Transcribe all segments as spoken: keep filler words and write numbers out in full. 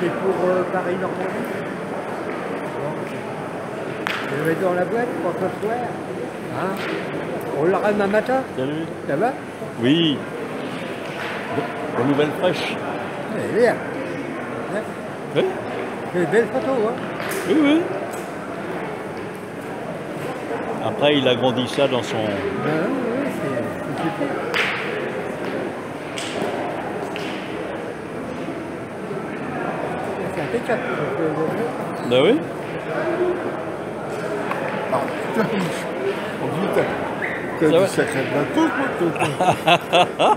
C'est pour euh, Paris-Normandie. Je vais dans la boîte pour ce soir. Hein, on l'aura demain matin. Salut. Ça va? Oui. La nouvelle fraîche. Elle est bien. Hein? Oui. C'est une belle photo, hein? Oui, oui. Après, il a grandi ça dans son... Ben, oui, c'est super. impeccable. Bah ben oui. Ah putain, on dit t'as du sacré bateau, quoi.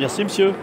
Merci, monsieur.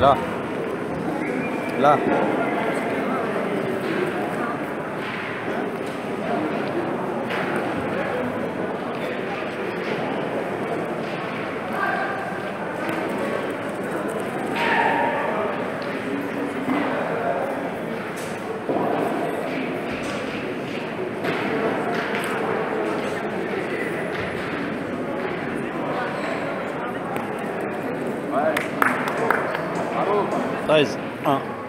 Là, là. treize, un.